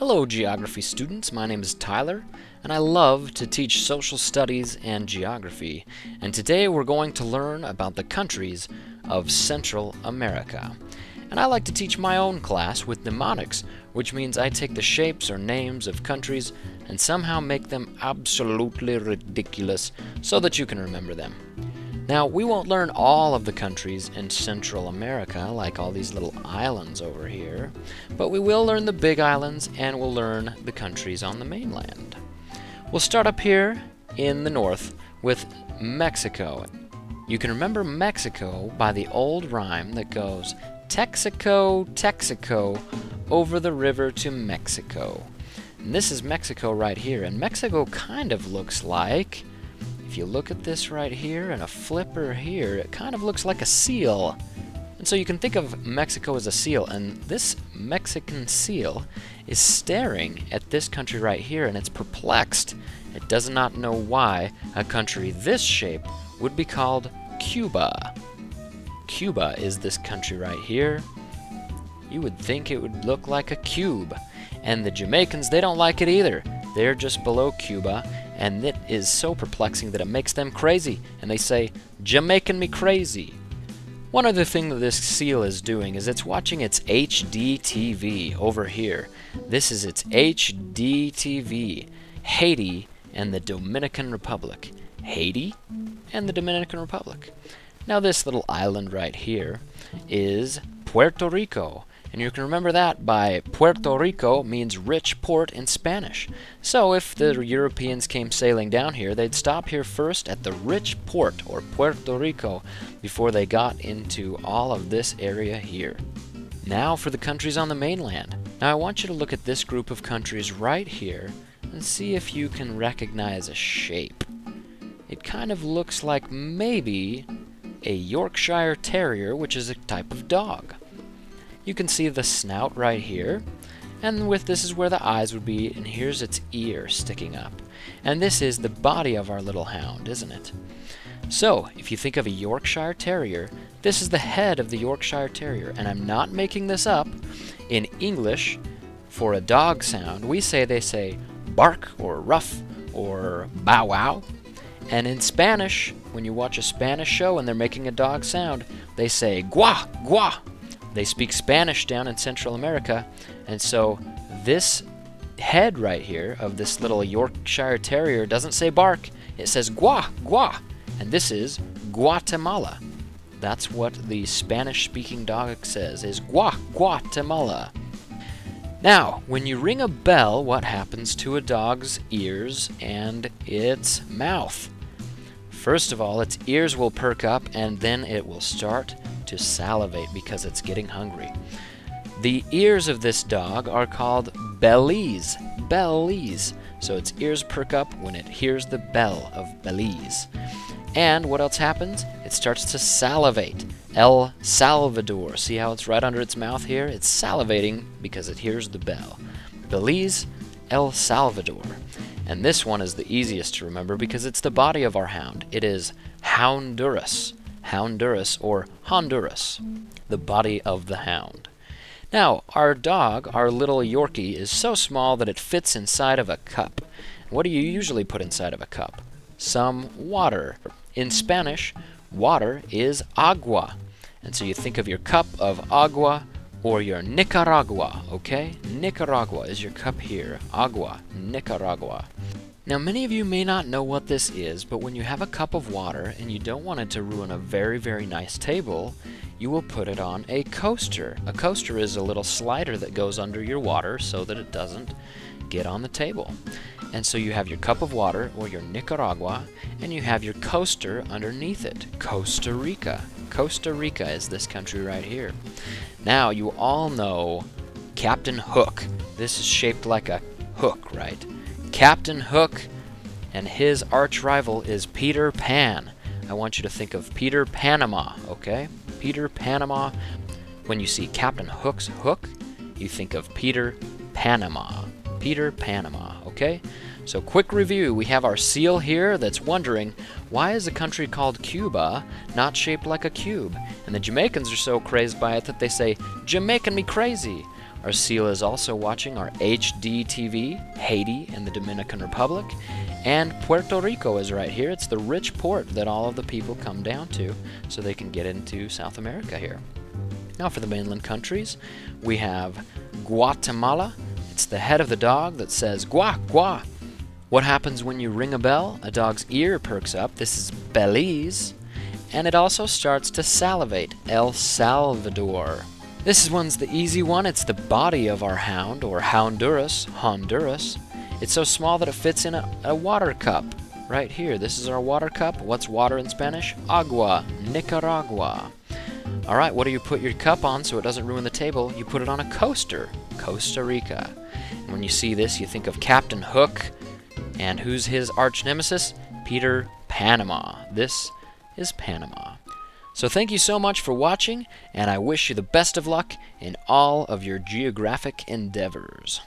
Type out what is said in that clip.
Hello geography students, my name is Tyler, and I love to teach social studies and geography, and today we're going to learn about the countries of Central America. And I like to teach my own class with mnemonics, which means I take the shapes or names of countries and somehow make them absolutely ridiculous so that you can remember them. Now, we won't learn all of the countries in Central America, like all these little islands over here, but we will learn the big islands and we'll learn the countries on the mainland. We'll start up here in the north with Mexico. You can remember Mexico by the old rhyme that goes, Texico, Texico, over the river to Mexico. And this is Mexico right here, and Mexico kind of looks like, if you look at this right here and a flipper here, it kind of looks like a seal. And so you can think of Mexico as a seal, and this Mexican seal is staring at this country right here, and it's perplexed. It does not know why a country this shape would be called Cuba. Cuba is this country right here. You would think it would look like a cube. And the Jamaicans, they don't like it either. They're just below Cuba. And it is so perplexing that it makes them crazy, and they say, Jamaican me crazy. One other thing that this seal is doing is it's watching its HD TV over here. This is its HD TV, Haiti and the Dominican Republic. Haiti and the Dominican Republic. Now this little island right here is Puerto Rico. And you can remember that by Puerto Rico means rich port in Spanish. So if the Europeans came sailing down here, they'd stop here first at the rich port, or Puerto Rico, before they got into all of this area here. Now for the countries on the mainland. Now I want you to look at this group of countries right here and see if you can recognize a shape. It kind of looks like maybe a Yorkshire Terrier, which is a type of dog. You can see the snout right here, and with this is where the eyes would be, and here's its ear sticking up. And this is the body of our little hound, isn't it? So, if you think of a Yorkshire Terrier, this is the head of the Yorkshire Terrier, and I'm not making this up. In English, for a dog sound, they say bark, or ruff, or bow wow. And in Spanish, when you watch a Spanish show and they're making a dog sound, they say guau, guau. They speak Spanish down in Central America, and so this head right here of this little Yorkshire Terrier doesn't say bark, it says gua, gua, and this is Guatemala. That's what the Spanish-speaking dog says, is gua, Guatemala. Now, when you ring a bell, what happens to a dog's ears and its mouth? First of all, its ears will perk up, and then it will start to salivate because it's getting hungry. The ears of this dog are called Belize. Belize. So its ears perk up when it hears the bell of Belize. And what else happens? It starts to salivate. El Salvador. See how it's right under its mouth here? It's salivating because it hears the bell. Belize, El Salvador. And this one is the easiest to remember because it's the body of our hound. It is Honduras. Honduras, or Honduras, the body of the hound. Now, our dog, our little Yorkie, is so small that it fits inside of a cup. What do you usually put inside of a cup? Some water. In Spanish, water is agua. And so you think of your cup of agua or your Nicaragua, okay? Nicaragua is your cup here. Agua, Nicaragua. Now, many of you may not know what this is, but when you have a cup of water and you don't want it to ruin a very, very nice table, you will put it on a coaster. A coaster is a little slider that goes under your water so that it doesn't get on the table. And so you have your cup of water, or your Nicaragua, and you have your coaster underneath it. Costa Rica. Costa Rica is this country right here. Now, you all know Captain Hook. This is shaped like a hook, right? Captain Hook, and his arch rival is Peter Pan. I want you to think of Peter Panama, okay? Peter Panama. When you see Captain Hook's hook, you think of Peter Panama. Peter Panama, okay? So quick review, we have our seal here that's wondering, why is a country called Cuba not shaped like a cube? And the Jamaicans are so crazed by it that they say, Jamaican me crazy. Our CEO is also watching our HD TV, Haiti and the Dominican Republic, and Puerto Rico is right here. It's the rich port that all of the people come down to so they can get into South America here. Now for the mainland countries, we have Guatemala. It's the head of the dog that says, "Gua, gua." What happens when you ring a bell? A dog's ear perks up. This is Belize. And it also starts to salivate, El Salvador. This one's the easy one. It's the body of our hound, or Honduras. It's so small that it fits in a water cup. Right here, this is our water cup. What's water in Spanish? Agua, Nicaragua. All right, what do you put your cup on so it doesn't ruin the table? You put it on a coaster, Costa Rica. And when you see this, you think of Captain Hook. And who's his arch nemesis? Peter Panama. This is Panama. So thank you so much for watching, and I wish you the best of luck in all of your geographic endeavors.